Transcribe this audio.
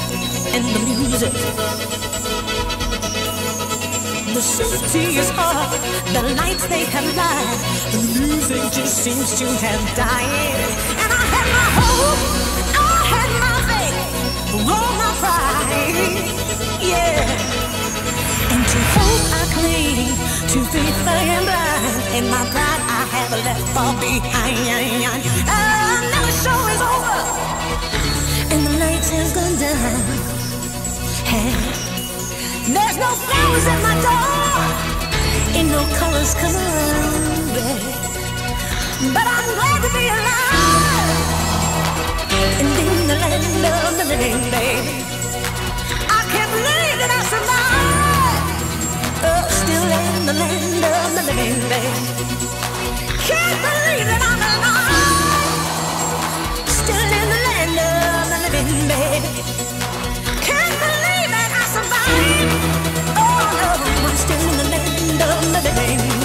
and the music. The city is hot, the lights they have lied, the music just seems to have died. And I had my hope, I had my faith, all my pride, yeah. And to hope I cling, to faith I am blind, and my pride I have left far behind. Now the show is over, and the lights have gone down. Hey, there's no flowers at my door, and no colors come around. But I'm glad to be alive, and in the land of the living, baby. I can't believe that I survived. Oh, still in the land of the living, baby. Can't believe that I'm alive. Still in the land of living, baby. Can't believe that I survived. Oh no, I'm still in the land of the living.